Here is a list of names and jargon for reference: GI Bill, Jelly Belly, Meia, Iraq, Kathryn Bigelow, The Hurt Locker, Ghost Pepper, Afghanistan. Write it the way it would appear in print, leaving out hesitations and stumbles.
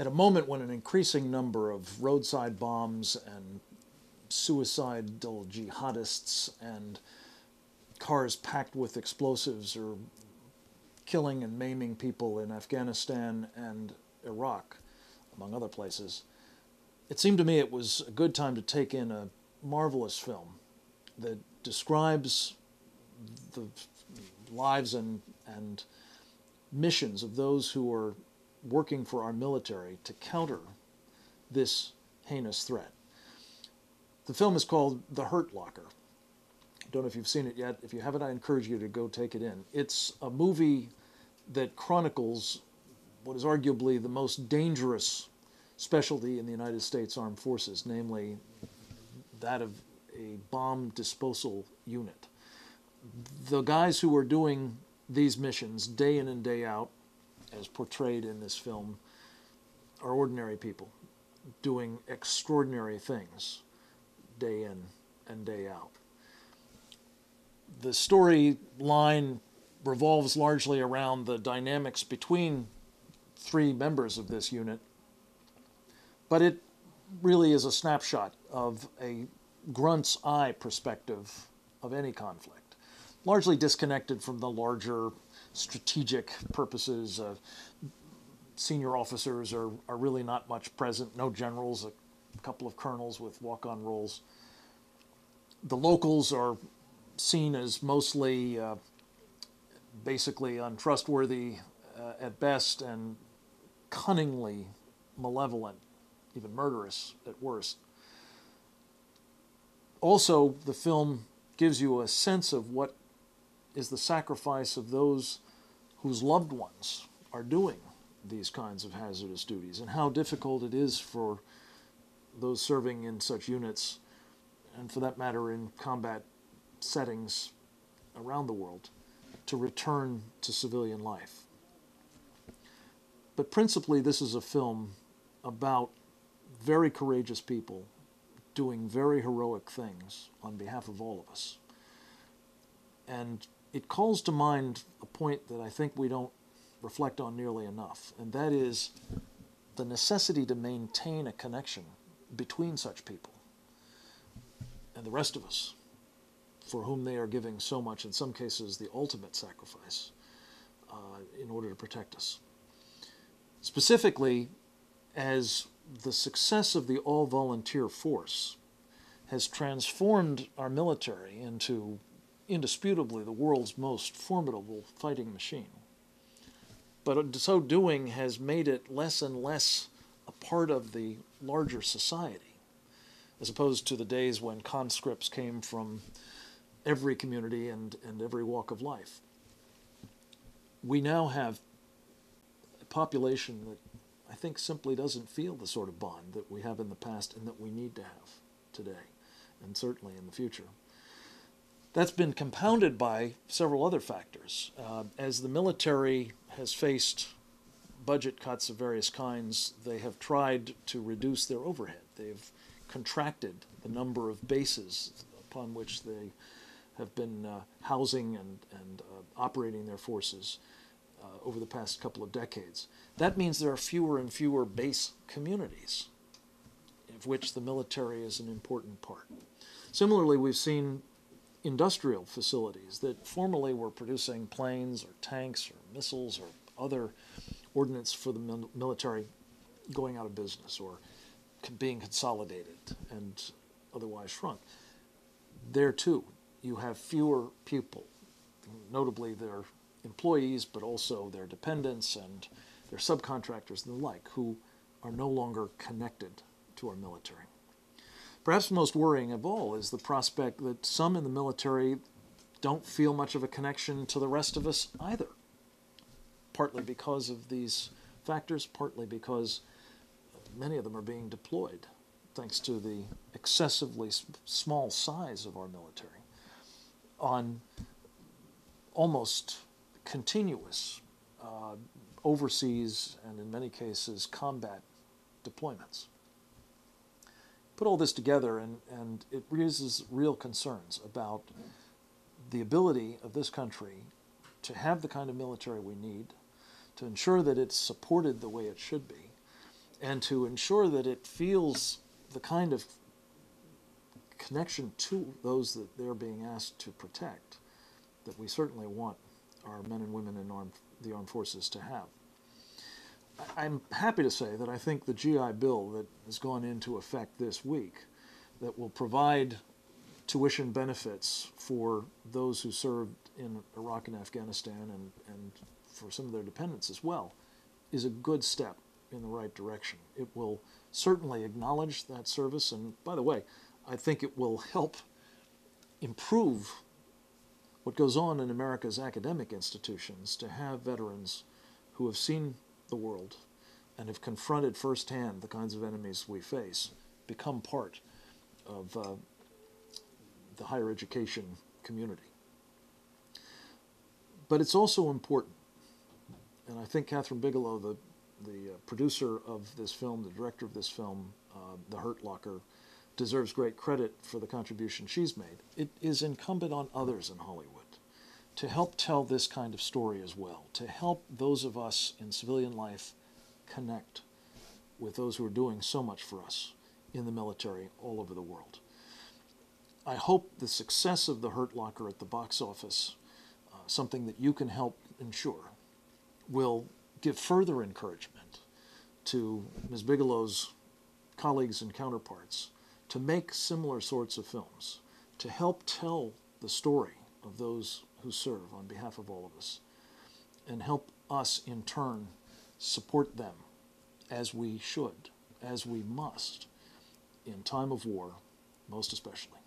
At a moment when an increasing number of roadside bombs and suicidal jihadists and cars packed with explosives are killing and maiming people in Afghanistan and Iraq, among other places, it seemed to me it was a good time to take in a marvelous film that describes the lives and missions of those who are working for our military to counter this heinous threat. The film is called The Hurt Locker. I don't know if you've seen it yet. If you haven't, I encourage you to go take it in. It's a movie that chronicles what is arguably the most dangerous specialty in the United States Armed Forces, namely that of a bomb disposal unit. The guys who are doing these missions day in and day out, as portrayed in this film, are ordinary people doing extraordinary things day in and day out. The storyline revolves largely around the dynamics between three members of this unit, but it really is a snapshot of a grunt's eye perspective of any conflict, largely disconnected from the larger strategic purposes. Senior officers are really not much present, no generals, a couple of colonels with walk-on roles. The locals are seen as mostly basically untrustworthy at best and cunningly malevolent, even murderous at worst. Also, the film gives you a sense of what is the sacrifice of those whose loved ones are doing these kinds of hazardous duties and how difficult it is for those serving in such units, and for that matter in combat settings around the world, to return to civilian life. But principally, this is a film about very courageous people doing very heroic things on behalf of all of us. And it calls to mind a point that I think we don't reflect on nearly enough, and that is the necessity to maintain a connection between such people and the rest of us, for whom they are giving so much, in some cases the ultimate sacrifice, in order to protect us. Specifically, as the success of the all-volunteer force has transformed our military into indisputably the world's most formidable fighting machine, but in so doing has made it less and less a part of the larger society, as opposed to the days when conscripts came from every community and every walk of life. We now have a population that I think simply doesn't feel the sort of bond that we have in the past and that we need to have today, and certainly in the future. That's been compounded by several other factors. As the military has faced budget cuts of various kinds, they have tried to reduce their overhead. They've contracted the number of bases upon which they have been housing and operating their forces over the past couple of decades. That means there are fewer and fewer base communities, of which the military is an important part. Similarly, we've seen industrial facilities that formerly were producing planes or tanks or missiles or other ordnance for the military going out of business or being consolidated and otherwise shrunk. There too, you have fewer people, notably their employees, but also their dependents and their subcontractors and the like, who are no longer connected to our military. Perhaps most worrying of all is the prospect that some in the military don't feel much of a connection to the rest of us either, partly because of these factors, partly because many of them are being deployed, thanks to the excessively small size of our military, on almost continuous overseas and in many cases combat deployments. Put all this together and it raises real concerns about the ability of this country to have the kind of military we need, to ensure that it's supported the way it should be, and to ensure that it feels the kind of connection to those that they're being asked to protect that we certainly want our men and women in the armed forces to have. I'm happy to say that I think the GI Bill that has gone into effect this week that will provide tuition benefits for those who served in Iraq and Afghanistan and for some of their dependents as well is a good step in the right direction. It will certainly acknowledge that service, and by the way, I think it will help improve what goes on in America's academic institutions to have veterans who have seen the world and have confronted firsthand the kinds of enemies we face become part of the higher education community. But it's also important, and I think Kathryn Bigelow, the producer of this film, the director of this film, The Hurt Locker, deserves great credit for the contribution she's made. It is incumbent on others in Hollywood to help tell this kind of story as well, to help those of us in civilian life connect with those who are doing so much for us in the military all over the world. I hope the success of The Hurt Locker at the box office, something that you can help ensure, will give further encouragement to Ms. Bigelow's colleagues and counterparts to make similar sorts of films, to help tell the story of those who serve on behalf of all of us, and help us in turn support them as we should, as we must, in time of war most especially.